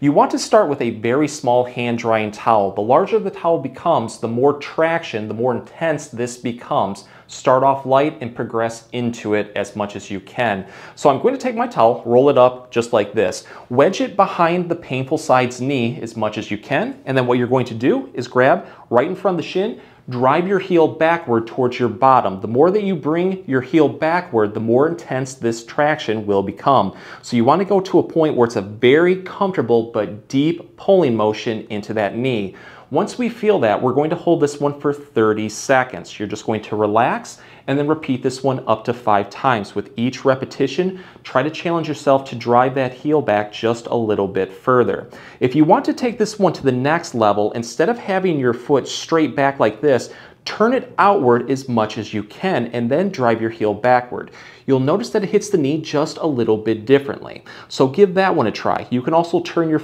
You want to start with a very small hand-drying towel. The larger the towel becomes, the more traction, the more intense this becomes. Start off light and progress into it as much as you can. So I'm going to take my towel, roll it up just like this. Wedge it behind the painful side's knee as much as you can. And then what you're going to do is grab right in front of the shin, drive your heel backward towards your bottom. The more that you bring your heel backward, the more intense this traction will become. So you want to go to a point where it's a very comfortable but deep pulling motion into that knee. Once we feel that, we're going to hold this one for 30 seconds. You're just going to relax and then repeat this one up to 5 times. With each repetition, try to challenge yourself to drive that heel back just a little bit further. If you want to take this one to the next level, instead of having your foot straight back like this, turn it outward as much as you can and then drive your heel backward. You'll notice that it hits the knee just a little bit differently. So give that one a try. You can also turn your